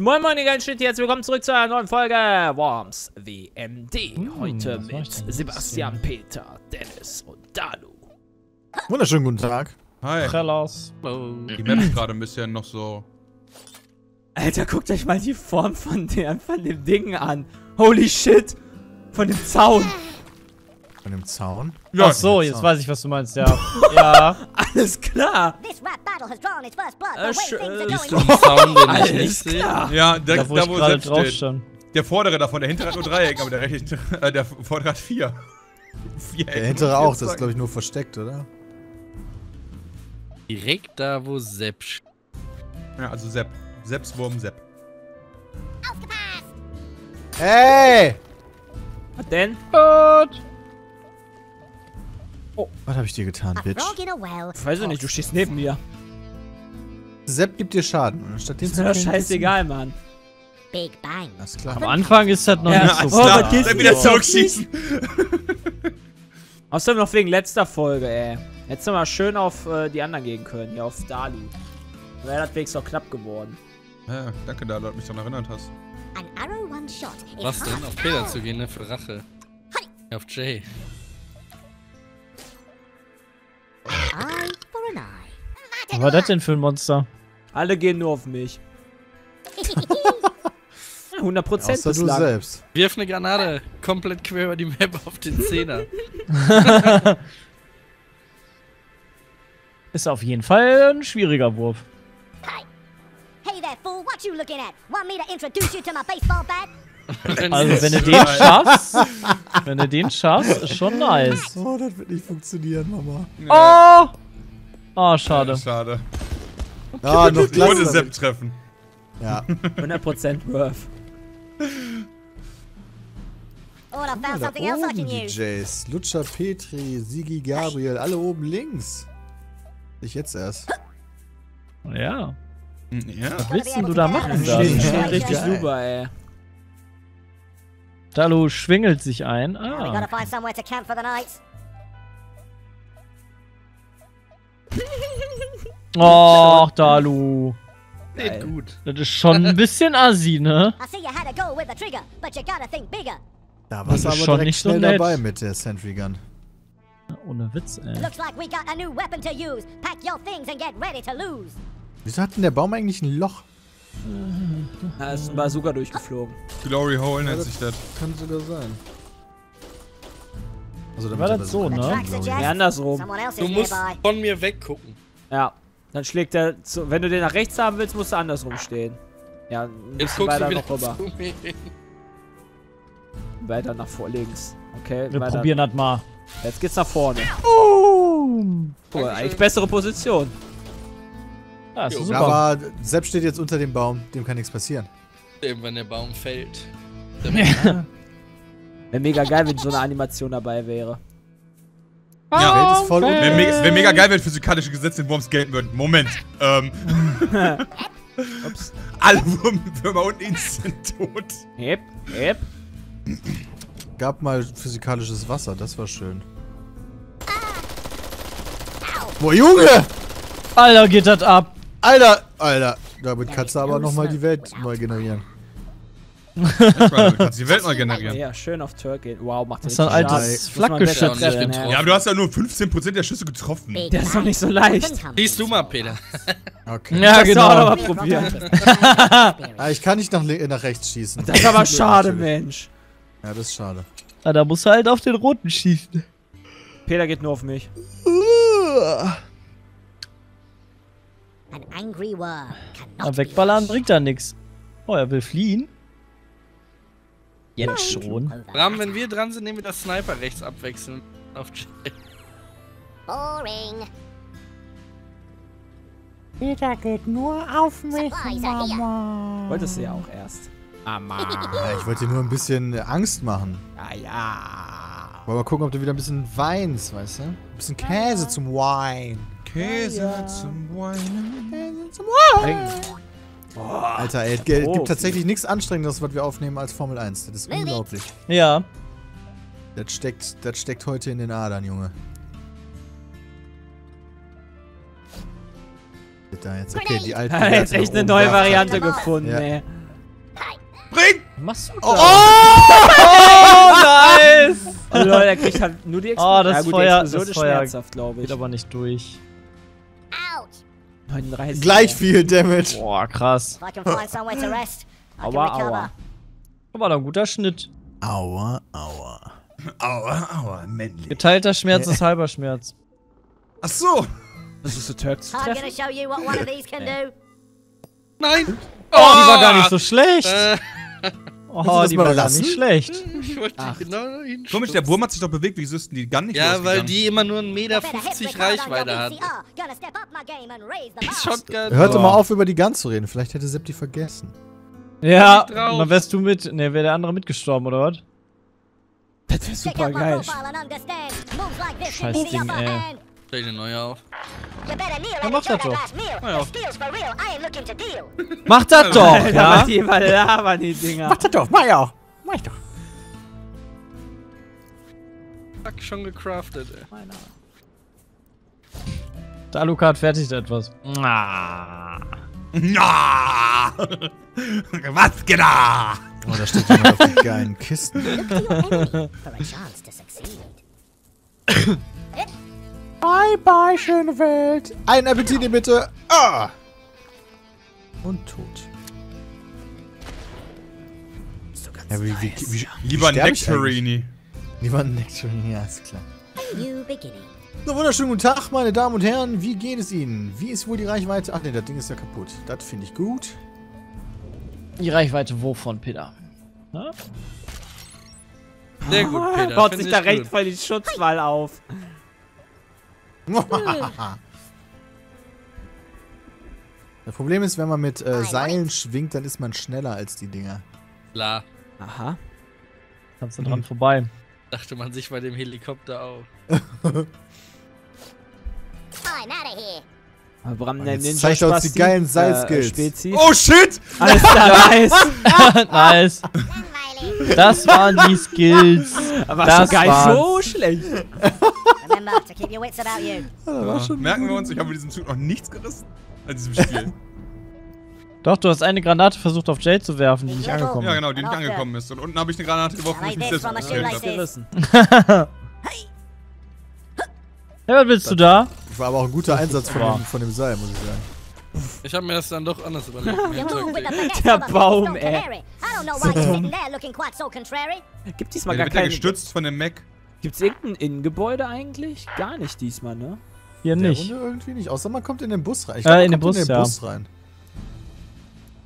Moin Moin, ihr geilen Schnitti, herzlich willkommen zurück zu einer neuen Folge Worms WMD. Heute mit Sebastian, Peter, Dennis und Dalu. Wunderschönen guten Tag. Hi. Hellos. Die Map ist gerade ein bisschen noch so... Alter, guckt euch mal die Form von dem Ding an. Holy shit. Von dem Zaun. Von dem Zaun? Ja, ach so, jetzt Zaun. Weiß ich, was du meinst, ja. Ja. Alles klar. Siehst du den Zaun, den ich nicht sehe? Ja, da wo ich gerade drauf stand. Der vordere davon, der hintere hat nur Dreieck, aber der rechte, der vordere hat vier. Der hintere auch, das ist glaube ich nur versteckt, oder? Direkt da, wo Sepp. Ja, also Sepp. Sepps Wurm Sepp. Aufgepasst! Ey! Was denn? Gut! Oh, was habe ich dir getan, Bitch? Ich weiß nicht, du stehst neben mir. Sepp gibt dir Schaden. Statt ist mir scheißegal, Mann. Big Bang. Alles klar. Am Anfang ist das noch nicht so. Oh, was geht's denn wieder zurückschießen? Außerdem noch wegen letzter Folge, ey. Hättest du mal schön auf die anderen gehen können, hier auf Dalu. Wäre das wenigstens auch knapp geworden. Ja, danke, Dalu, dass du mich daran erinnert hast. Was denn? Auf Peter zu gehen, ne? Für Rache. Hi. Auf Jay. Was war das denn für ein Monster? Alle gehen nur auf mich. 100% ja, du selbst. Wirf eine Granate. Komplett quer über die Map auf den Zehner. Ist auf jeden Fall ein schwieriger Wurf. Also wenn du den schaffst, ist schon nice. Oh, das wird nicht funktionieren, Mama. Nee. Oh! Oh, schade. Ja, schade. Ja, noch ohne Sepp treffen. Ja. 100% Worth. Oh, da oben DJs. Lucia Petri, Sigi Gabriel, alle oben links. Ich jetzt erst. Ja. Was willst denn du da machen? Das steht richtig super, ey. Dalu schwingelt sich ein. Ah. Oh, Dalu. Nicht gut. Das ist schon ein bisschen assi, ne? Da warst du aber schon nicht schnell so nett dabei mit der Sentry Gun. Ohne Witz, ey. Wieso hat denn der Baum eigentlich ein Loch? Da ist ein Bazooka durchgeflogen. Glory Hole nennt sich das. Kann sogar sein. Also, dann war das so, ne? Ja, andersrum. Du musst von mir weggucken. Ja. Dann schlägt er zu. Wenn du den nach rechts haben willst, musst du andersrum stehen. Ja, jetzt guckst du noch rüber. Weiter nach vor links. Okay, wir probieren das mal. Jetzt geht's nach vorne. Cool, eigentlich bessere Position. Ja, ist super. Aber Sepp steht jetzt unter dem Baum, dem kann nichts passieren. Eben, wenn der Baum fällt. Wäre mega geil, wenn so eine Animation dabei wäre. Ja, wäre mega geil, wenn physikalische Gesetze in Worms gelten würden. Moment. Ups. Alle Würmer und Inst sind tot. Yep, yep. Gab mal physikalisches Wasser, das war schön. Boah, Junge! Alter, geht das ab! Alter! Damit kannst du aber nochmal die Welt neu generieren. Ja, schön auf Turk gehen. Wow, macht das. Das ist ein altes Flakgeschütz. Ja, aber du hast ja nur 15% der Schüsse getroffen. Das ist doch nicht so leicht. Siehst du mal, Peter. Okay. Ja, das genau. Mal probieren. Ich kann nicht nach rechts schießen. Das ist aber schade, Mensch. Ja, das ist schade. Ja, da musst du halt auf den roten schießen. Peter geht nur auf mich. Aber wegballern bringt da nichts. Oh, er will fliehen. Jetzt schon. Bram, wenn wir dran sind, nehmen wir das Sniper rechts abwechseln. Auf Jay. Boring. Peter geht nur auf mich, Mama. Wolltest du ja auch erst. Mama. Ja, ich wollte dir nur ein bisschen Angst machen. Ah ja. Wollen wir gucken, ob du wieder ein bisschen weinst, weißt du? Ein bisschen Käse zum Wein. Käse zum Wein. Oh, Alter, ey, es gibt tatsächlich nichts Anstrengendes, was wir aufnehmen als Formel 1. Das ist unglaublich. Ja. Das steckt heute in den Adern, Junge. Okay, die alten. Er hat echt eine neue Variante gefunden, ey. machst du da? Oh, nice! Oh, Leute, er kriegt halt nur die Explosion. Oh, das, ja, gut, Feuer, die Explosion das ist schmerzhaft, glaube ich. Geht aber nicht durch. 39. Gleich viel Damage. Boah, krass. Aua, aua. Aber ein guter Schnitt. Aua, aua. Aua, aua, männlich. Geteilter Schmerz ist halber Schmerz. Ach so. Das ist so Turks. Nein. Oh, die war gar nicht so schlecht. Oh, die war gar nicht schlecht. Ich wollte genau hin. Komisch, der Wurm hat sich doch bewegt, wieso ist denn die Gun nicht losgegangen? Ja, weil die immer nur 1,50 Meter Reichweite hat. Hört doch mal auf, über die Gun zu reden. Vielleicht hätte Sepp die vergessen. Ja, dann wärst du mit... Ne, wäre der andere mitgestorben, oder was? Das wäre super geil. Scheiß Ding, ey. Stell dir eine neue auf. Ja, mach das doch. Mach das doch, ja? Mach das doch, mach ja auch. Mach ich doch. Fuck, schon gecraftet, ey. Der Alucard fertigt etwas. Na. Na. Was genau? Oh, da steht jemand auf die geilen Kisten. Bye bye, schöne Welt. Einen Appetit, bitte. Ah. Und tot. So ganz ja, lieber ein Nectarini. Lieber ein Nectarini, ja, ist klar. So, wunderschönen guten Tag, meine Damen und Herren. Wie geht es Ihnen? Wie ist wohl die Reichweite? Ach ne, das Ding ist ja kaputt. Das finde ich gut. Die Reichweite wovon, Peter? Na? Sehr gut, Peter. Baut sich da recht voll die Schutzwall auf. Das Problem ist, wenn man mit Seilen schwingt, dann ist man schneller als die Dinger. Klar. Aha. Kannst du dran vorbei. Dachte man sich bei dem Helikopter auch. Bram, jetzt zeigt uns die geilen Seilskills. Oh shit! Alles klar, nice. Nice. Das waren die Skills. Aber das war so schlecht. Ja, merken wir uns, ich habe mit diesem Zug noch nichts gerissen an diesem Spiel. Doch, du hast eine Granate versucht auf Jay zu werfen, die nicht angekommen ist. Ja genau, die nicht angekommen ist. Und unten habe ich eine Granate geworfen, die ich nicht selbst gerissen habe. Hey, was willst du da? Das war aber auch ein guter Einsatz von dem Seil, muss ich sagen. Ich habe mir das dann doch anders überlegt. Der Baum, ey. Gibt diesmal gar keinen... gestützt von dem Mac. Gibt's irgendein Innengebäude eigentlich? Gar nicht diesmal, ne? Hier nicht. Der Runde irgendwie nicht, außer man kommt in den Bus rein. Ich glaub, man kommt in den Bus rein.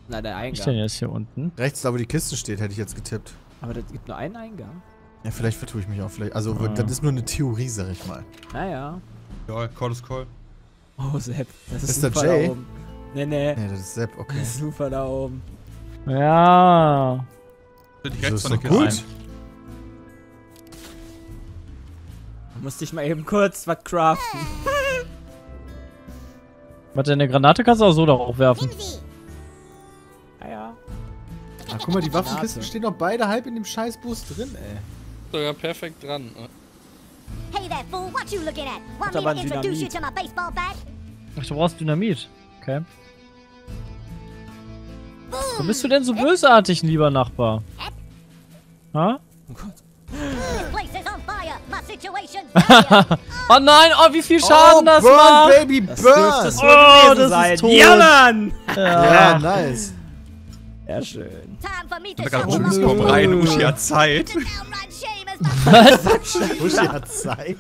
Na, der Eingang. Ich stehe jetzt hier unten. Rechts, da wo die Kiste steht, hätte ich jetzt getippt. Aber das gibt nur einen Eingang. Ja, vielleicht vertue ich mich auch. Vielleicht. Also, das ist nur eine Theorie, sag ich mal. Naja. Ja, Call is Call. Oh, Sepp. Das ist der Jay? Da oben. Nee, nee. Nee, das ist Sepp, okay. Das ist super da oben. Ja. Das ist doch gut. Musste ich mal eben kurz was craften. Warte, eine Granate kannst du auch so darauf werfen. Ah ja. Ah, guck mal, die Waffenkisten stehen doch beide halb in dem Scheißbus drin, ey. Sogar perfekt dran. Hey there, fool, what you looking at? Want me to introduce you to my baseball bat? Ach, du brauchst Dynamit. Okay. Wo bist du denn so bösartig, lieber Nachbar? Ha? Oh Gott. Oh nein, oh wie viel Schaden das macht! Baby, burn! Oh, das ist tot! Ja, Mann! Ja, nice. Ja, schön. Ich hab gerade Uschi kommt rein, Uschi hat Zeit. Was? Uschi hat Zeit?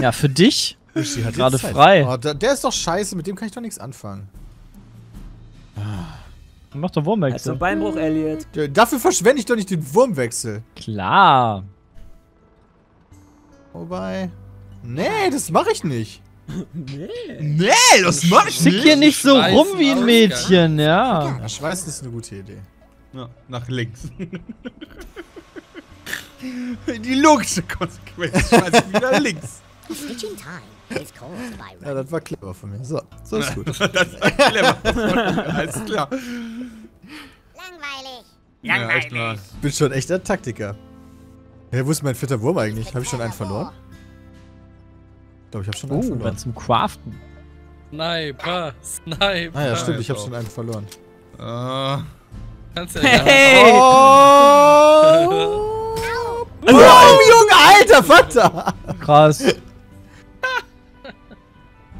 Ja, für dich? Uschi hat gerade frei. Oh, der ist doch scheiße, mit dem kann ich doch nichts anfangen. Mach doch Wurmwechsel. Also Beinbruch, Elliot. Dafür verschwende ich doch nicht den Wurmwechsel. Klar. Wobei. Nee, das mache ich nicht. Nee. Nee, das mache ich nicht. Schick hier nicht so rum wie ein Mädchen, ja. Ja, schweißen ist eine gute Idee. Ja, nach links. Die logische Konsequenz. Schweißen wieder links. Ja, das war clever von mir. So ist gut. Das war clever von mir. Alles klar. Langweilig. Langweilig. Ja, ich bin schon echter Taktiker. Hey, wo ist mein vierter Wurm eigentlich? Habe ich schon einen verloren? Ich glaube, ich habe schon einen verloren. Zum Craften. Sniper, Sniper. Ah ja, stimmt, ich habe schon einen verloren. Kannst du nicht. Hey! Oh. Wow, Junge, alter Vater! Krass.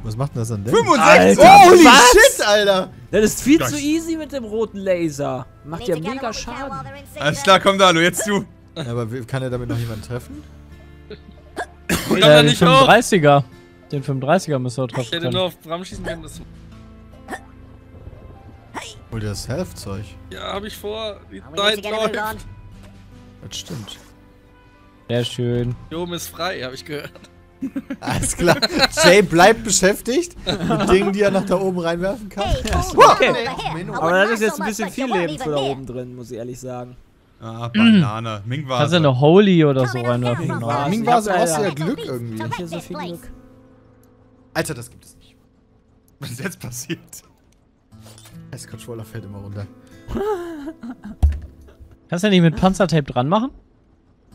Was macht denn das an Dennis? 65! Alter, holy shit, Alter! Das ist viel zu easy mit dem roten Laser. Macht ja mega Schaden. Alles klar, komm Dalu, jetzt zu. Ja, aber kann er damit noch jemanden treffen? Den 35er. Den 35er müssen wir treffen. Ich hätte nur auf Bram schießen können. Hol dir das Health-Zeug. Ja, hab ich vor. Die Zeit läuft. Das stimmt. Sehr schön. Hier oben ist frei, hab ich gehört. Alles klar. Jay bleibt beschäftigt mit Dingen, die er nach da oben reinwerfen kann. Okay. Aber das ist jetzt ein bisschen viel Leben für da oben drin, muss ich ehrlich sagen. Ah, Banane. Ming-Vase. Kannst du eine Holy oder so reinwerfen? Ming-Vase brauchst du ja Glück irgendwie. Ich hab hier so viel Glück. Alter, das gibt es nicht. Was ist jetzt passiert? Das Controller fällt immer runter. Kannst du nicht mit Panzertape dran machen?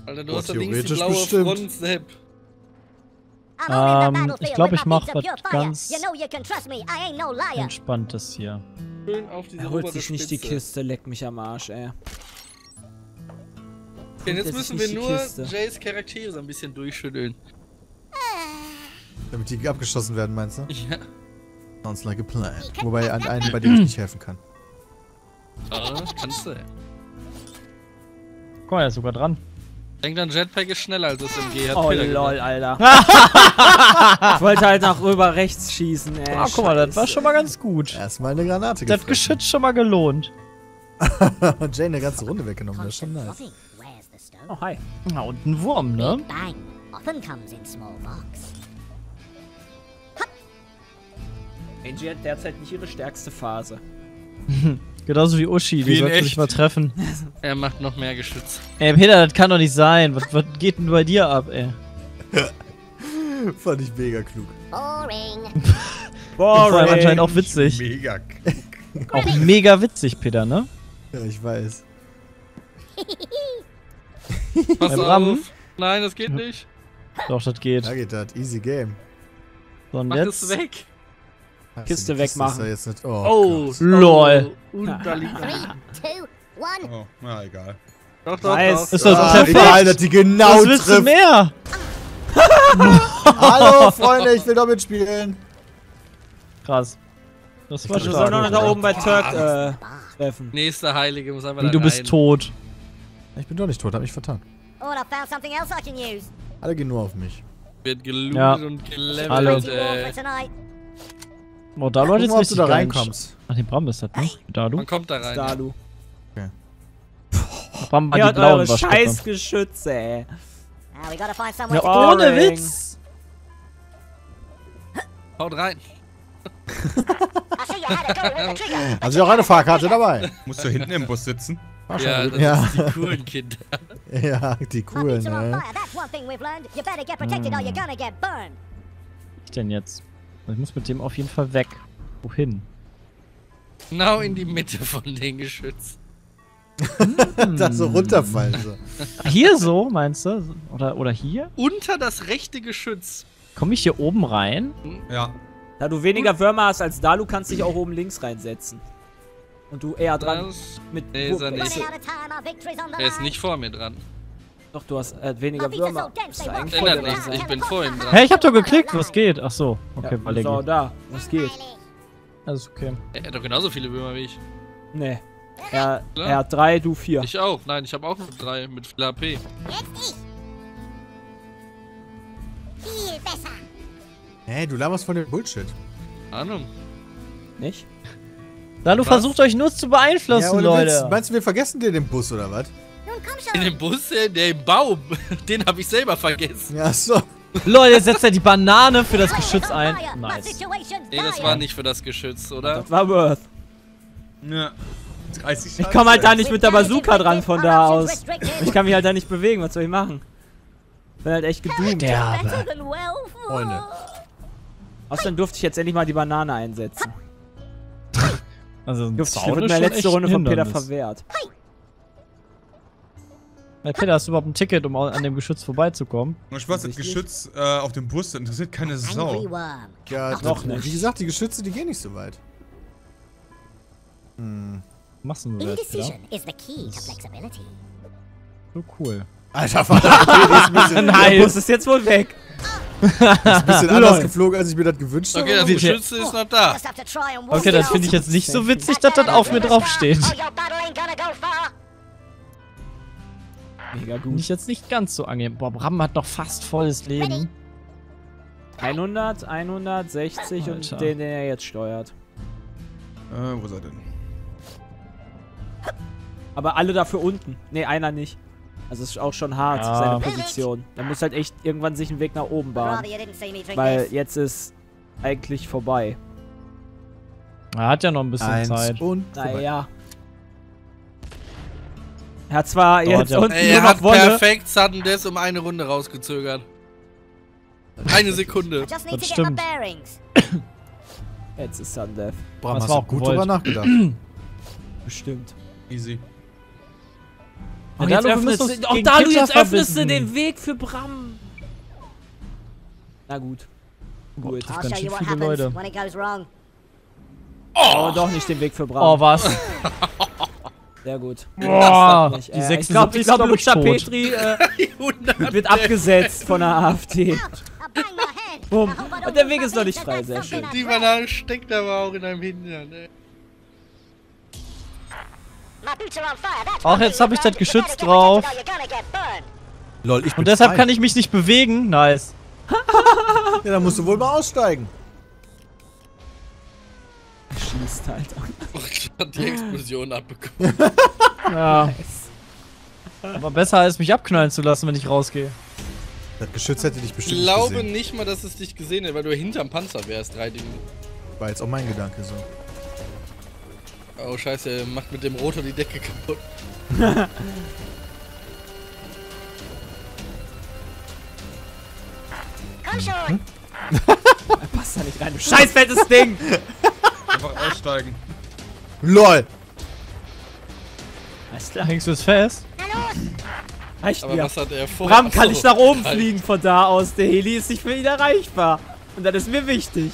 Alter, du hast ja links die blaue Front, Sepp. Ich glaube, ich mache was ganz Entspanntes hier. Er holt sich nicht die Kiste, leck mich am Arsch, ey. Denn jetzt müssen wir nur Jays Charaktere so ein bisschen durchschütteln. Damit die abgeschossen werden, meinst du? Ja. Sounds like a plan. Wobei an einen, bei dem ich nicht helfen kann. Ah, kannst du. Guck mal, er ist sogar dran. Denk an, Jetpack ist schneller als das MG. Hat oh Peter lol, gemacht. Alter. Ich wollte halt nach rüber rechts schießen, ey. Ah, guck mal, das war schon mal ganz gut. Erstmal eine Granate gefressen. Das Geschütz schon mal gelohnt. Und Jay eine ganze Runde weggenommen, das ist schon nice. Oh, hi. Na, und ein Wurm, ne? Angie hat derzeit nicht ihre stärkste Phase. Genauso wie Uschi, die sollte sich mal treffen. Er macht noch mehr Geschütz. Ey, Peter, das kann doch nicht sein. Was geht denn bei dir ab, ey? Fand ich mega klug. Boring. Boring. Das war anscheinend auch witzig. Mega klug. Auch mega witzig, Peter, ne? Ja, ich weiß. Pass auf. Nein, das geht nicht. Doch, das geht. Da geht das. Easy game. So, und mach jetzt das weg. Kiste wegmachen. Nicht... Oh, oh lol. Oh, na egal. Doch, doch, nice. Doch. Ist das perfekt? Alter, die genau trifft. Was willst du mehr? Hallo, Freunde, ich will doch mitspielen. Krass. Das war schon. Wir sollen noch da oben bei Turk treffen. Nächster Heilige muss einfach. Wie, du bist tot. Ich bin doch nicht tot, hab mich vertan. Alle gehen nur auf mich. Wird gelootet und gelevelt, ey. Oh, Dalu hat jetzt nicht, ob du da reinkommst. Ach, den Bram ist das, ne? Dalu? Man kommt da rein. Dalu. Okay. Bram war die blauen eure scheiß Geschütze, ey. Ja, ohne Witz! Haut rein. Haben Sie auch eine Fahrkarte dabei? Musst du hinten im Bus sitzen? Ja, das sind die coolen Kinder. Ja, die coolen, ne? Ich denn jetzt? Ich muss mit dem auf jeden Fall weg. Wohin? Genau in die Mitte von den Geschützen. Da so runterfallen. So. Hier so, meinst du? Oder hier? Unter das rechte Geschütz. Komme ich hier oben rein? Ja. Da du weniger Würmer hast als Dalu, kannst du dich auch oben links reinsetzen. Und du eher dran mit... Nee, ist er nicht. Er ist nicht vor mir dran. Doch, du hast weniger Würmer. Ich bin vor ihm dran. Hä, ich hab doch geklickt, was geht? Ach so, okay, mal legen. Da, was geht? Das ist okay. Er hat doch genauso viele Würmer wie ich. Nee. Er hat 3, du 4. Ich auch, nein, ich hab auch nur 3 mit viel AP. Jetzt ich. Viel besser. Hey, du laberst von dem Bullshit. Ahnung. Nicht? Dalu versucht euch nur zu beeinflussen, ja, Leute. Meinst du, wir vergessen dir den Bus oder was? In dem Bus, der im Baum, den habe ich selber vergessen. Ja, so. Leute, setzt er die Banane für das Geschütz ein. Nice. Nee, das war nicht für das Geschütz, oder? Das war Worth. Ja. Ich komme halt da nicht mit der Bazooka dran von da aus. Ich kann mich halt da nicht bewegen, was soll ich machen? Ich bin halt echt gedoomt. Freunde. Außerdem durfte ich jetzt endlich mal die Banane einsetzen. Also, ein Zaun wird mir letzte Runde von Peter verwehrt. Peter, hast du überhaupt ein Ticket, um an dem Geschütz vorbeizukommen? Nur Spaß, das Geschütz auf dem Bus interessiert keine Sau. Ja, doch nicht. Wie gesagt, die Geschütze, die gehen nicht so weit. Hm. Massenwert, ja? So cool. Alter, Vater. Nein, das ist jetzt wohl weg. Das ist ein bisschen anders geflogen, als ich mir das gewünscht habe. Okay, das Geschütze ist noch da. Okay, das finde ich jetzt nicht so witzig, dass das auf mir draufsteht. Mega gut. Ich jetzt nicht ganz so angenehm. Boah, Bram hat noch fast volles Leben. 100, 160 Alter. Und den er jetzt steuert. Wo ist er denn? Aber alle dafür unten. Ne, einer nicht. Also es ist auch schon hart, ja. Seine Position. Er muss halt echt irgendwann sich einen Weg nach oben bahnen. Weil jetzt ist eigentlich vorbei. Er hat ja noch ein bisschen Zeit. Naja. Er hat zwar jetzt unten er hat noch perfekt Sudden Death um eine Runde rausgezögert. Eine Sekunde. Das stimmt. Jetzt ist Sudden Death. Boah, hast du auch gut drüber nachgedacht. Bestimmt. Easy. Und Dalu, jetzt öffnest du den Weg für Bram. Na gut. Gut, das sind ganz schön viele Leute. Oh, doch nicht den Weg für Bram. Oh, was? Sehr gut. Boah, das die 76 ich glaube, Lucia Stapelstrie wird abgesetzt von der AfD. Bumm. Und der Weg ist noch nicht frei, sehr schön. Die Banane steckt aber auch in einem Hintern, ey. Auch jetzt habe ich das Geschütz drauf. Lol, ich bin und deshalb frei. Kann ich mich nicht bewegen. Nice. Ja, dann musst du wohl mal aussteigen. Schießt halt. Ich hab die Explosion abbekommen. Ja. Nice. Aber besser als mich abknallen zu lassen, wenn ich rausgehe. Das Geschütz hätte dich bestimmt gesehen. Ich glaube nicht mal, dass es dich gesehen hätte, weil du hinterm Panzer wärst. 3 Dinge. War jetzt auch mein Gedanke so. Oh scheiße, er macht mit dem Rotor die Decke kaputt. Komm schon! Passt da nicht rein, du scheiß fettes Ding! Einfach aussteigen. LOL! Alles klar. Hängst du es fest? Na los! Aber was hat er vor? Bram kann nicht nach oben fliegen von da aus. Der Heli ist nicht für ihn erreichbar. Und das ist mir wichtig.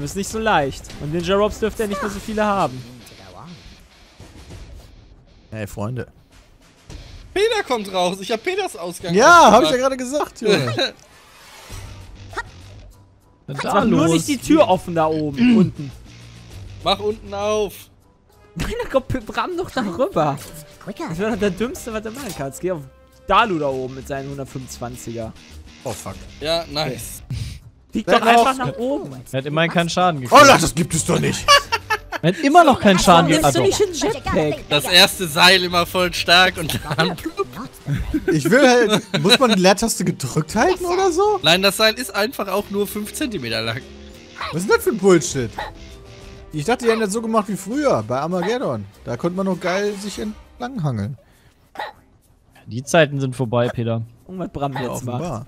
Ist nicht so leicht. Und Ninja Robs dürfte ja nicht mehr so viele haben. Hey, Freunde. Peter kommt raus. Ich hab Peters Ausgang. Ja, hab ich ja gerade gesagt, Junge. Jetzt mach nur nicht die Tür offen da oben, unten. Mach unten auf. Da kommt Bram noch da rüber. Das wäre doch der Dümmste, was er machen kann. Jetzt geh auf Dalu da oben mit seinen 125er. Oh, fuck. Ja, nice. Okay. Fliegt doch einfach nach oben. Er hat immerhin keinen Schaden gekriegt. Oh, das gibt es doch nicht. Er hat immer noch keinen Schaden gekriegt. Das erste Seil immer voll stark und dann... Ich will halt... Muss man die Leertaste gedrückt halten oder so? Nein, das Seil ist einfach auch nur 5 cm lang. Was ist denn das für ein Bullshit? Ich dachte, die haben das so gemacht wie früher, bei Armageddon. Da konnte man noch geil sich entlanghangeln. Die Zeiten sind vorbei, Peter. Irgendwas Bram hier offenbar.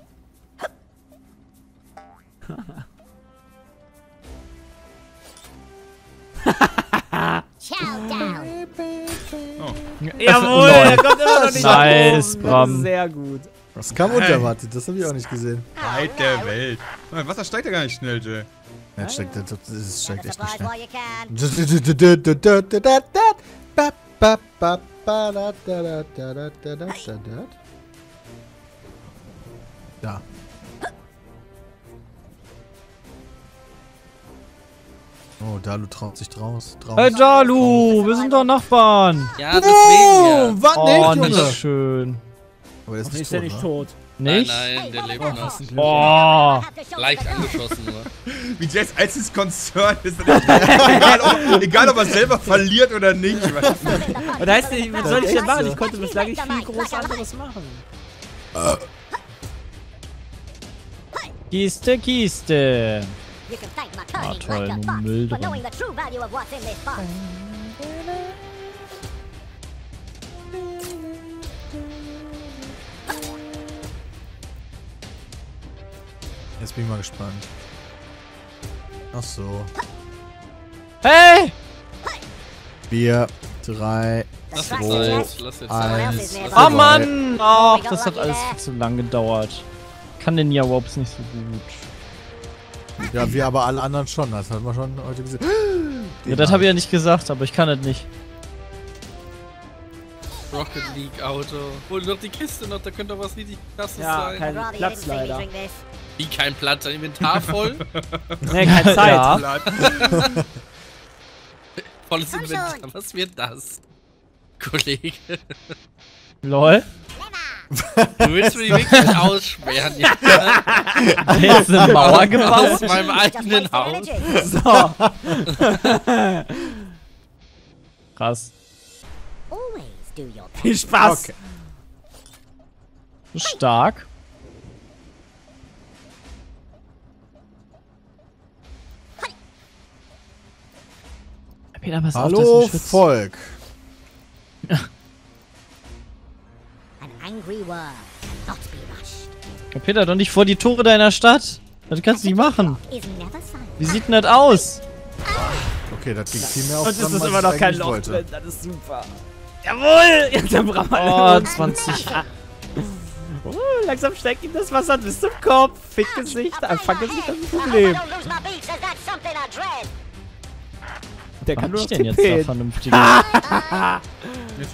Oh. Jawohl, er kommt immer noch nicht nice, Bram. Sehr gut. Das kam unerwartet, das hab ich auch nicht gesehen. Weit der Welt. Mein Wasser steigt ja gar nicht schnell, Jay. Ja, das steigt echt nicht schnell. Da. Oh, Dalu traut sich draus. Hey Dalu, wir sind doch Nachbarn. Ja, deswegen ja. Oh, nicht, Junge. Schön. Aber der ist nicht tot, Nicht? Nein, der lebt noch. Boah. Leicht angeschossen, oder? Wie Jays einziges Konzern ist. Egal, ob er selber verliert oder nicht. Und da heißt nicht, was soll ich denn machen? Ich konnte bislang nicht viel groß anderes machen. Kiste, Kiste. Ah, toll, nur Müll drin. Jetzt bin ich mal gespannt. Ach so. Hey! 4, 3, lass 2, 1. Oh Mann! Ach, das hat alles viel zu lang gedauert. Kann den Jawobs nicht so gut. Ja, wir aber alle anderen schon. Das haben wir schon heute gesehen. Ja, das habe ich ja nicht gesagt, aber ich kann das nicht. Rocket League Auto. Hol doch die Kiste noch, da könnte doch was richtig krasses sein. Ja, kein Platz leider. Wie kein Platz? Dein Inventar voll? Nee, keine Zeit. Ja. Volles Inventar, was wird das? Kollege. LOL? Du willst mich wirklich aussperren, ja? Da ist eine Mauer gebaut? Aus meinem eigenen Haus. So. Krass. Viel Spaß! Okay. Stark. Peter, pass auf, hallo Volk! Peter, doch nicht vor die Tore deiner Stadt! Das kannst du nicht machen! Wie sieht denn das aus? Okay, das ging viel mehr auf. Und es ist immer noch kein Loch drin, das ist super! Jawohl! Jetzt der Bram. Oh, 20. Oh, langsam steigt ihm das Wasser bis zum Kopf. Fickgesicht, Anfanggesicht, das ist ein Problem. Der kann nur den jetzt da vernünftig.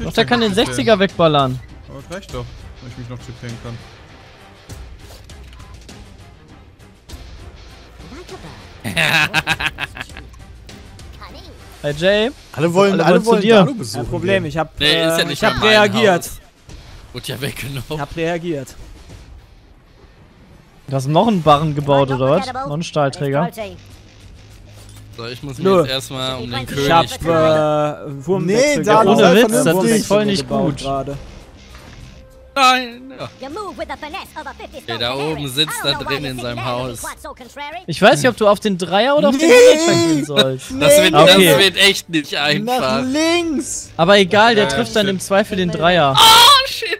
Doch, der kann den 60er wegballern. Aber das reicht doch, wenn ich mich noch tippen kann. Hey Jay, alle wollen zu dir. Dalu besuchen. Kein Problem, ich hab, ist ja nicht, ich hab reagiert. Wurde ja weggenommen. Ich hab reagiert. Da ist noch ein Barren gebaut, oder was? Noch ein Stahlträger. So, ich muss mich jetzt erstmal um den König. Ich hab, Wurmwechsel. Nee, Dalu, ohne Witz, das ist voll nicht gut. Grade. Nein! Ja. Der da oben sitzt da drin in seinem Haus. Ich weiß nicht, ob du auf den Dreier oder auf den Mittelfeld gehen sollst. Das wird echt nicht einfach. Nach links! Aber egal, der trifft dann im Zweifel den Dreier. Oh, shit!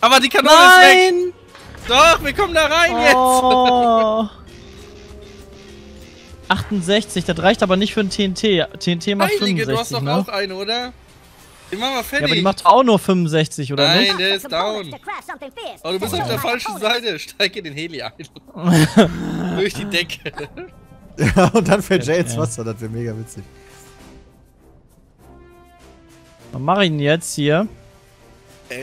Aber die Kanone ist weg! Doch, wir kommen da rein jetzt! 68, das reicht aber nicht für ein TNT. TNT macht 65, Heilige, du hast doch auch eine, oder? Die machen wir fertig. Ja, aber die macht auch nur 65, oder? Nein, nicht? Der ist down. Oh, du bist auf der falschen Seite. Steig in den Heli ein. Durch die Decke. Ja, und dann fällt Jay ins Wasser. Das wäre mega witzig. Was mach ich denn jetzt hier?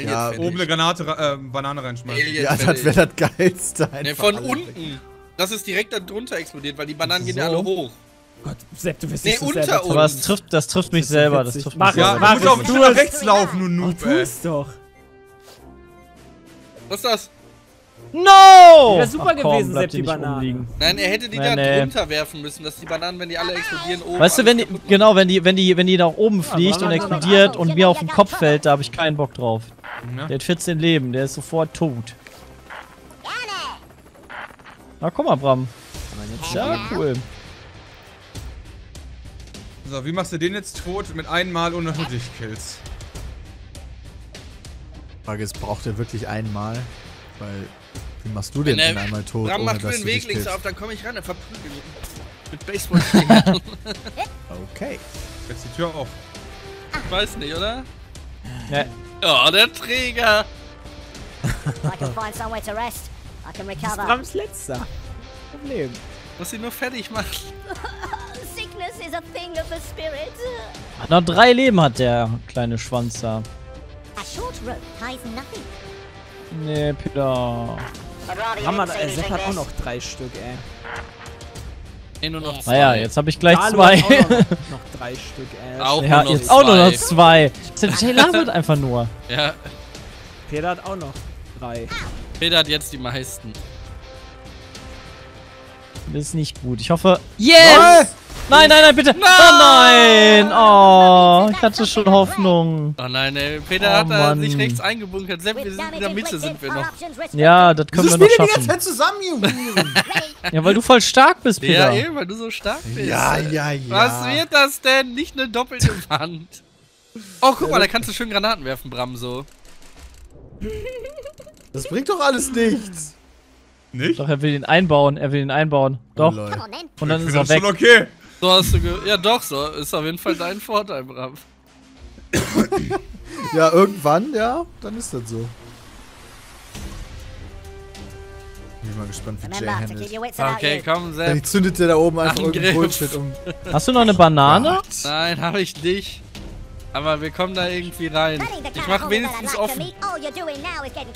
Ja, oben eine Granate, Banane reinschmeißen. Ja, das wäre das Geilste. Ne, von unten. Das ist direkt darunter explodiert, weil die Bananen gehen ja alle hoch. Gott, Sepp, du bist nicht unter uns. Aber das trifft mich selber. Das trifft mich selber. Mach doch, du nach rechts laufen, du Noob. Du tust doch. Was ist das? No! Wäre super gewesen, Sepp, die Bananen. Nein, er hätte die da drunter werfen müssen, dass die Bananen, wenn die alle explodieren, oben. Weißt du, wenn die nach oben fliegt und explodiert und mir auf den Kopf fällt, da habe ich keinen Bock drauf. Der hat 14 Leben, der ist sofort tot. Na, guck mal, Bram. Ja, cool. So, wie machst du den jetzt tot mit einmal ohne Hüttig-Kills? Frage ist, braucht er wirklich einmal? Weil, wie machst du den denn einmal tot? Dann mach den Weg links auf, dann komme ich ran, dann verprügel ihn. Mit Baseball-Schlägern. Okay. Jetzt die Tür auf. Ich weiß nicht, oder? Ja. Oh, der Träger! Das ist Brams letzter. Problem. Muss ihn nur fertig machen. Is a thing of the spirit. Noch 3 Leben hat der kleine Schwanz da. Nee, Peter. Hammer, Sepp hat auch noch 3 Stück, ey. Nee, nur noch 2. Naja, jetzt hab ich gleich 2. Noch 3 Stück, ey. Auch ja, jetzt zwei. Auch nur noch 2. Jay labert einfach nur. Ja. Peter hat auch noch 3. Peter hat jetzt die meisten. Das ist nicht gut. Ich hoffe... Yes! Oh! Nein, nein, nein, bitte! Nein! Oh nein! Oh, ich hatte schon Hoffnung. Oh nein, ey. Peter hat da sich rechts eingebunkert. Sepp, wir sind in der Mitte, sind wir noch. Ja, das können wir noch schaffen. Die ganze Zeit zusammen, ja, weil du voll stark bist, Peter. Ja, eben, weil du so stark bist. Ja, ja, ja. Was wird das denn? Nicht eine doppelte Wand. Oh, guck mal, da kannst du schön Granaten werfen, Bram, so. Das bringt doch alles nichts. Nicht? Doch, er will ihn einbauen. Doch. Und dann ist er weg. Schon okay. So hast du ja doch, so ist auf jeden Fall dein Vorteil, Bram. Ja, irgendwann, ja, dann ist das so. Ich bin mal gespannt, wie Jay handelt. Okay, komm, Sepp. Dann zündet der da oben einfach irgendeinen Bullshit um. Hast du noch eine Banane? Nein, habe ich nicht. Aber wir kommen da irgendwie rein. Ich mache wenigstens offen.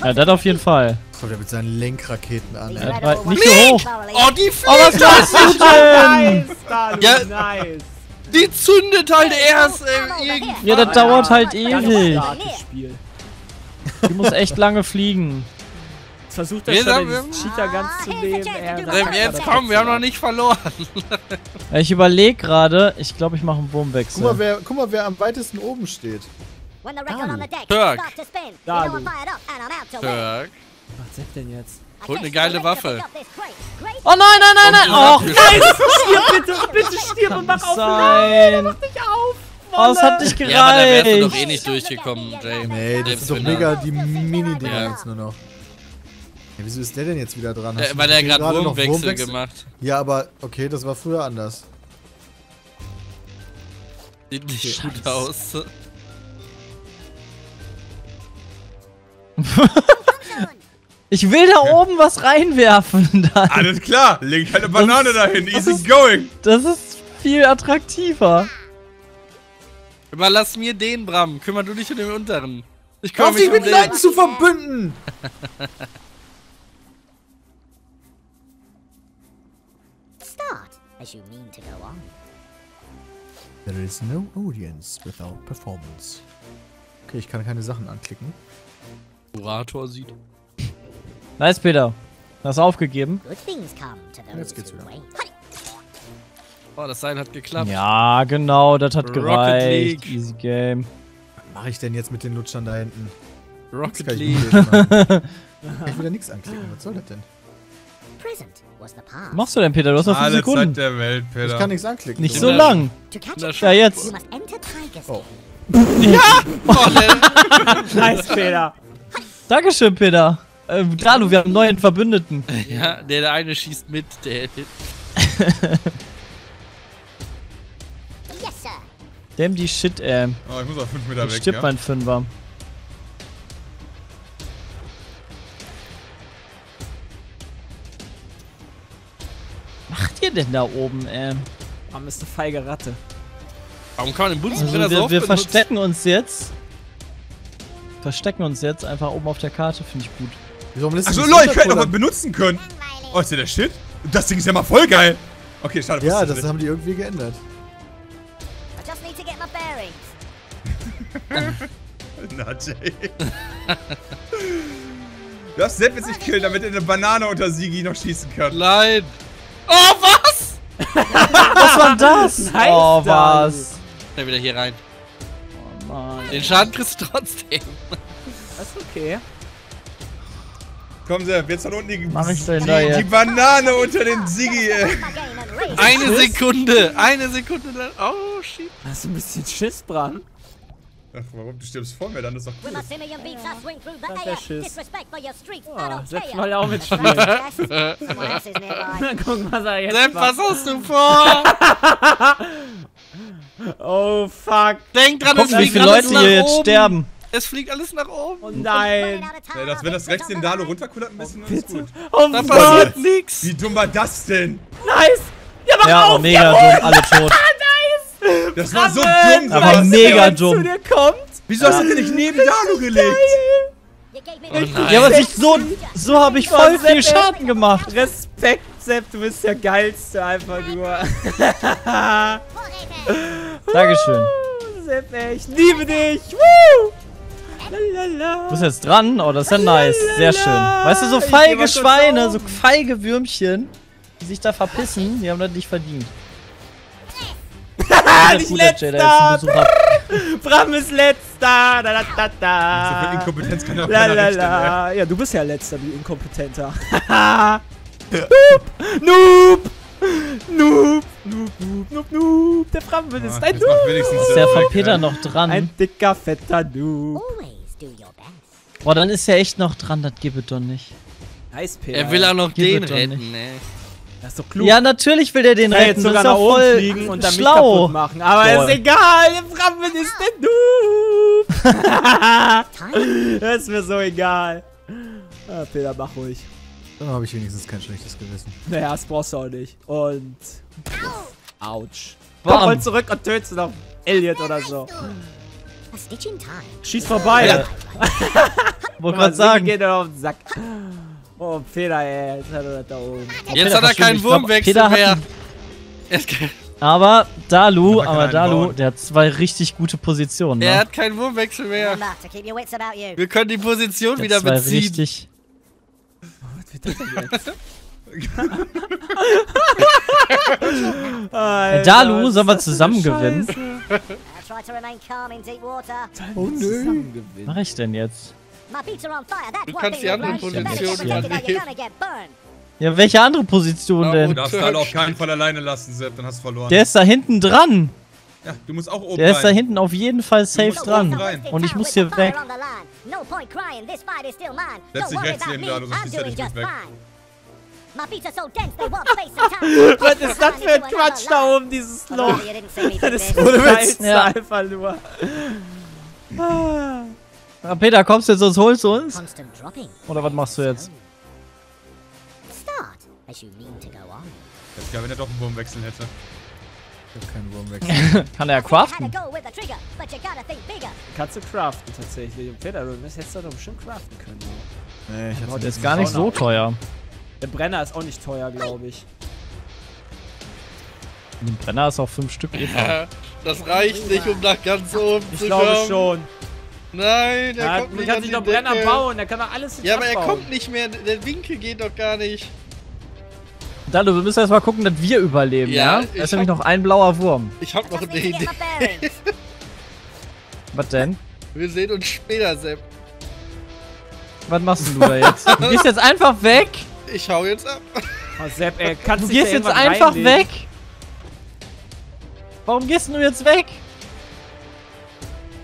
Ja, das auf jeden Fall. Kommt er mit seinen Lenkraketen an. Er hat nicht so hoch. Oh, die fliegt! Oh, was machst du denn? Nice, Dalu, ja. Nice. Die zündet halt erst irgendwie. Ja, das dauert halt ewig. Die muss echt lange fliegen. Versucht er schon, den Cheater ganz zu nehmen. Jetzt komm, wir haben noch nicht verloren. Ich überlege gerade, ich glaube, ich mache einen Wurmwechsel. Guck mal, wer am weitesten oben steht. Turk. Dalu. Turk. Was macht Sepp denn jetzt? Holt eine geile Waffe. Oh nein, nein, nein, nein! Oh, nice! Stirb bitte! Bitte stirb und mach auf! Nein, mach nicht auf! Oh, es hat dich gereicht! Ja, aber da wärst du doch eh nicht durchgekommen, Jay. Nee, das ist doch mega die Mini-Dinger jetzt nur noch. Ja, wieso ist der denn jetzt wieder dran? Weil er gerade Wurmwechsel gemacht. Ja, aber okay, das war früher anders. Sieht nicht gut aus. Ich will da oben was reinwerfen. Dann. Alles klar, leg eine Banane dahin, easy going. Das ist viel attraktiver. Überlass mir den, Bram. Kümmer du dich um den unteren. Ich komme nicht mit Leuten zu verbünden. There is no audience without performance. Okay, ich kann keine Sachen anklicken. Kurator sieht. Nice, Peter. Hast du aufgegeben? Jetzt geht's wieder. Oh, das Seil hat geklappt. Ja, genau, das hat gereicht. Easy Game. Was mache ich denn jetzt mit den Lutschern da hinten? Rocket League. Ich will da nichts anklicken, was soll das denn? Was machst du denn, Peter? Du hast noch 5 Sekunden. Alle Zeit der Welt, Peter. Ich kann nichts anklicken. Nicht so lang. Ja, jetzt. Oh. Ja! Oh, nice, Peter. Dankeschön, Peter. Dalu, wir haben einen neuen Verbündeten. Ja, der eine schießt mit, der Damn die Shit, Oh, ich muss auf 5 Meter weg, stirbt mein Fünfer. Was macht ihr denn da oben, Warum ist eine feige Ratte? Warum kann man den Bunsenbrenner so oft benutzen? Wir verstecken uns jetzt. Einfach oben auf der Karte, finde ich gut. Achso, Leute, ich hätte noch mal benutzen können. Oh, ist ja der Shit? Das Ding ist ja mal voll geil. Okay, schade. Ja, das haben die irgendwie geändert. Na, Jay. Du darfst Sepp jetzt nicht killen, damit er eine Banane unter Sigi noch schießen kann. Nein. Oh, was? Was war das? Nice, oh, was? Schnell wieder hier rein. Oh, Mann. Den Schaden kriegst du trotzdem. Das ist okay. Komm, Sepp, jetzt von unten die Banane unter den Sigi, ey. Eine Sekunde dann. Oh, shit. Hast du ein bisschen Schiss, Bram? Ach, warum? Du stirbst vor mir, dann ist doch cool. Das ist Sepp mal auch mitspielen. Na, guck, was er jetzt Sepp, was hast du vor? Oh, fuck. Denk dran, guck, wie viele Leute hier jetzt sterben. Es fliegt alles nach oben. Oh nein. Ja, wenn das rechts den Dalu runterkullert ein bisschen, dann ist gut. Oh, da passiert nix. Wie dumm war das denn? Nice. Ja, mach auf. Mega dumm, alle tot. Das war so dumm, aber mega dumm. Wieso hast du denn nicht neben Dalu gelegt? Oh, ja, aber so habe ich voll viel Schaden gemacht. Respekt, Sepp, du bist der Geilste einfach nur. Dankeschön. Sepp, ey, ich liebe dich. Woo! Du bist jetzt dran? Oh, das ist ja nice. Sehr schön. Weißt du, so feige Schweine, so feige Würmchen, die sich da verpissen, die haben das nicht verdient. Nicht letzter! Da ist Bram ist letzter! Da, da, da, da. So viel Inkompetenz kann auch keiner richten. Ja, du bist ja letzter, du Inkompetenter. Noob! Noob! Noob, noob, noob, noob! Der Bram ist ein Noob! Ist der von Peter noch dran? Ein dicker, fetter Noob. Boah, dann ist er echt noch dran, das gibt es doch nicht. Nice, Peter. Er will auch noch den retten, ey. Das ist doch klug. Ja, natürlich will der den retten, sogar das ist doch voll fliegen und dann schlau machen. Aber ist egal, der Bram ist der Noob. Das ist mir so egal. Ah, Peter, mach ruhig. Da habe ich wenigstens kein schlechtes Gewissen. Naja, das brauchst du auch nicht. Und... Autsch. Komm mal zurück und tötest noch Elliot oder so. Schieß vorbei. Ja. Wollte gerade sagen. Geht auf den Sack. Oh, Peter, ey. Jetzt hat er das da oben. Oh, jetzt Peter hat er keinen Wurmwechsel mehr. Aber Dalu, der hat zwei richtig gute Positionen. Ne? Er hat keinen Wurmwechsel mehr. Wir können die Position wieder beziehen. Richtig. Dalu, sollen wir zusammen gewinnen? Oh nö. Was mach ich denn jetzt? Du kannst die andere Position übernehmen. Ja, welche andere Position denn? Du darfst Dalu auf keinen Fall alleine lassen, Sepp, dann hast du verloren. Der ist da hinten dran. Ja, du musst auch oben rein. Der ist da hinten auf jeden Fall safe dran. Und ich muss hier weg. Setz dich rechts neben Dalu, sonst schießt er dich nicht weg. Was ist das für ein Quatsch da oben, dieses Loch? Das ist einfach nur. Na, Peter, kommst du jetzt, sonst holst du uns? Oder was machst du jetzt? Das ist geil, wenn er doch einen Wurmwechsel hätte. Ich hab keinen Wurmwechsel. Kann er ja craften? Kannst du craften tatsächlich. Und Peter, du hättest doch bestimmt craften können. Nee, ich hatte jetzt gar nicht so teuer. Der Brenner ist auch nicht teuer, glaube ich. Der Brenner ist auch 5 Stück eben. Das reicht nicht, um nach ganz oben zu kommen. Ich glaube schon. Nein, der kommt nicht mehr. Der kann sich doch Brenner bauen, der kann doch alles abbauen. Ja, aber er kommt nicht mehr, der Winkel geht doch gar nicht. Dalu, wir müssen erstmal gucken, dass wir überleben, ja? Da ist nämlich noch ein blauer Wurm. Ich hab noch eine Idee. Was denn? Wir sehen uns später, Sepp. Was machst du da jetzt? Du gehst jetzt einfach weg? Ich hau jetzt ab. Oh, Sepp, ey, kannst du gehst jetzt einfach weg? Warum gehst du jetzt weg?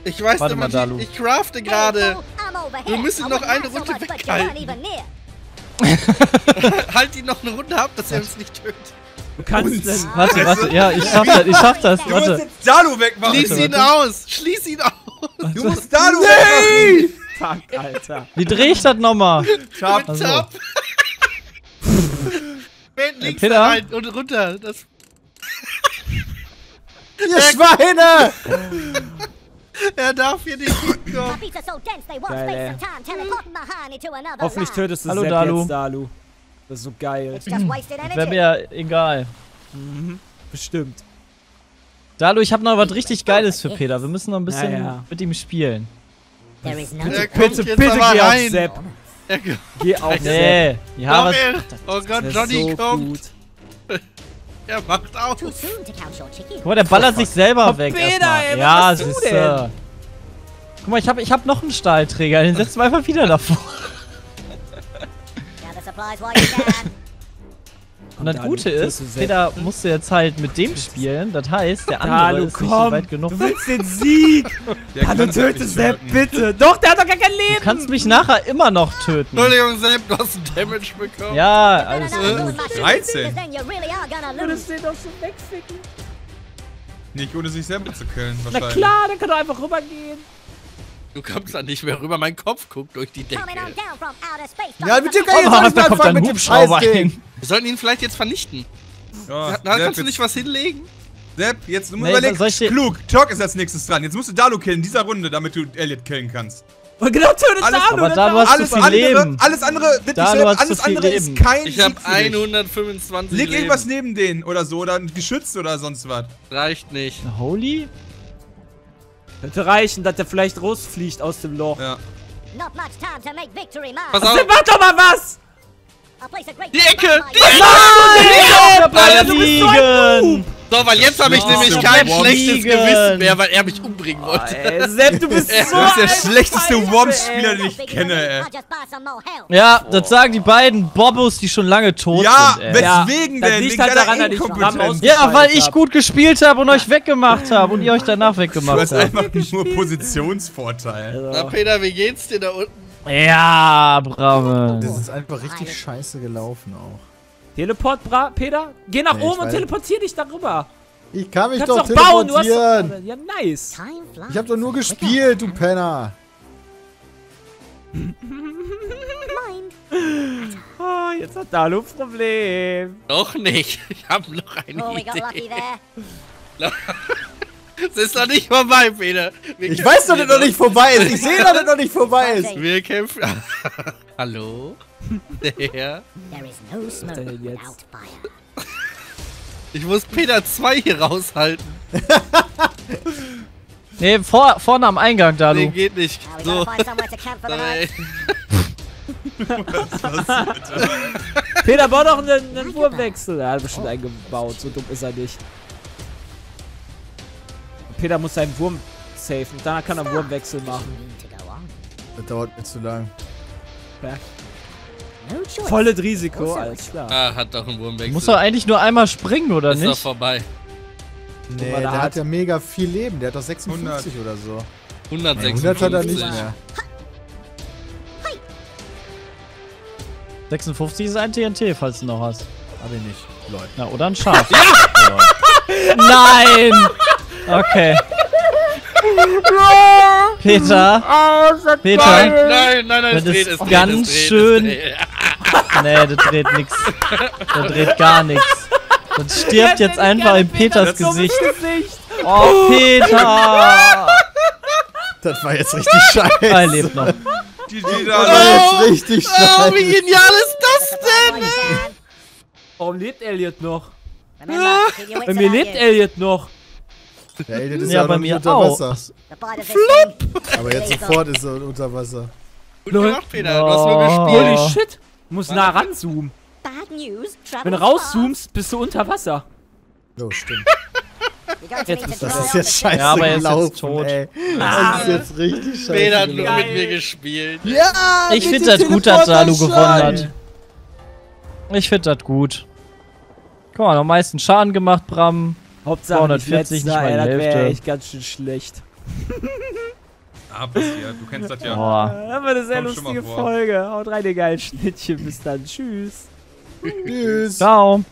Ich weiß nicht, Dalu. Ich crafte gerade. Wir müssen noch eine Runde weghalten. Halt ihn noch eine Runde ab, dass er uns nicht tötet. Du kannst das. Warte, ja, ich schaff das. Warte. Du musst jetzt Dalu wegmachen. Schließ ihn aus. Du musst Dalu wegmachen. Fuck, Alter. Wie dreh ich das nochmal? Sharp. Also. Links rein und runter. Das. Ihr Schweine! Er darf hier nicht hinkommen. Geil, hoffentlich tötest du Sepp jetzt, Dalu. Das ist so geil. Wäre mir egal. Mhm. Bestimmt. Dalu, ich habe noch was richtig Geiles für Peter. Wir müssen noch ein bisschen mit ihm spielen. Bitte geh auf Sepp. Geh auf Sepp. Ja, was? Oh Gott, Johnny kommt. Er macht auf. Guck mal, der ballert sich selber weg. Ja, siehst du. Guck mal, ich hab noch einen Stahlträger. Den setzen wir einfach wieder davor. Und das Gute ist, Peter musste jetzt halt mit dem spielen. Das heißt, der andere ist nicht so weit genug. Du willst den Sieg! Du tötest Sepp, bitte! Doch, der hat doch gar kein Leben! Du kannst mich nachher immer noch töten. Entschuldigung, Sepp, du hast einen Damage bekommen. Ja, alles gut. 13! Du würdest den doch so wegficken. Nicht, ohne sich selber zu killen, wahrscheinlich. Na klar, der kann doch einfach rübergehen. Du kommst da nicht mehr rüber, mein Kopf guckt durch die Decke. Ja, mit dem kann ich jetzt nicht anfangen mit dem Scheißding. Wir sollten ihn vielleicht jetzt vernichten. Ja, da kannst du nicht was hinlegen. Sepp, jetzt muss überlegen. Klug, Talk ist als nächstes dran. Jetzt musst du Dalu killen in dieser Runde, damit du Elliot killen kannst. Und genau, tötet Dalu. Aber Dalu hast zu viel Leben. Alles andere wird nicht selbst. Alles andere ist kein Sieg. Ich hab 125 Leben. Leg irgendwas neben denen oder so, oder ein Geschütz oder sonst was. Reicht nicht. Holy? Könnte reichen, dass der vielleicht rausfliegt aus dem Loch. Ja. Pass auf! Mach doch mal was! Die Ecke! Die Ecke! So, weil jetzt habe ich nämlich kein schlechtes Gewissen mehr, weil er mich umbringen wollte. Ey, Sepp, du bist so der schlechteste Worms-Spieler, den ich kenne, ey. Ja, das sagen die beiden Bobbos, die schon lange tot sind, ey. Weswegen denn? Liegt halt daran, dass ich weil ich gut gespielt habe und euch weggemacht habe und ihr euch danach weggemacht habt. Du hast einfach nur Positionsvorteil. Also. Na, Peter, wie geht's dir da unten? Ja, Bram. Das ist einfach richtig scheiße gelaufen auch. Teleport, Peter? Geh nach oben und teleportier dich darüber. Ich kann mich doch teleportieren. Du hast, ja, nice. Ich hab doch nur gespielt, du Penner. Oh, Oh, jetzt hat Dalu ein Problem. Noch nicht. Ich habe noch eine Idee. Es ist noch nicht vorbei, Peter. Ich weiß, dass es noch nicht vorbei ist. Ich sehe, dass es noch nicht vorbei ist. Wir kämpfen. Hallo? Der. There is no smoke without fire. Ich muss Peter 2 hier raushalten. Nee, vorne am Eingang, Dalu. Nee, geht nicht. So. Peter, bau doch einen Uhrwechsel. Er hat bestimmt eingebaut, so dumm ist er nicht. Peter muss seinen Wurm safen, danach kann er Wurmwechsel machen. Das dauert mir zu lang. Ja. Volles Risiko, alles klar. Ah, hat doch einen Wurmwechsel. Muss er eigentlich nur einmal springen, oder nicht? Ist doch vorbei. Nee, der hat ja mega viel Leben, der hat doch 56 100. Oder so. 156. 100 hat er nicht mehr. 56 ist ein TNT, falls du noch hast. Hab ich nicht, Leute. Na, oder ein Schaf. Nein! Okay. Peter. Oh, Peter. Nein, das dreht, ist ganz schön. Nee, das dreht nix. Das dreht gar nichts. Das stirbt jetzt einfach in Peters Gesicht. Oh, Peter. Das war jetzt richtig scheiße. Er lebt noch. Das war jetzt richtig scheiße. Oh, wie genial ist das denn? Warum lebt Elliot noch? Bei mir lebt Elliot noch. Ja, Elliot ist ja bei mir unter Wasser. Flop! Aber jetzt sofort ist er unter Wasser. Gut gemacht, Peter. Du hast nur gespielt. Holy shit. Du musst nah ranzoomen. Wenn du rauszoomst, bist du unter Wasser. Oh, stimmt. Das ist jetzt scheiße. Ja, aber er ist jetzt tot. Ey. Das ist jetzt richtig scheiße. Peter hat nur mit mir gespielt. Ja, ich finde das gut, dass Dalu gewonnen hat. Ich finde das gut. Guck mal, am meisten Schaden gemacht, Bram. Hauptsache 240, nicht meine Hälfte. Das wäre echt ganz schön schlecht. Du kennst das ja. Das war eine sehr lustige Folge. Haut rein, ihr geilen Schnittchen. Bis dann. Tschüss. Tschüss. Ciao.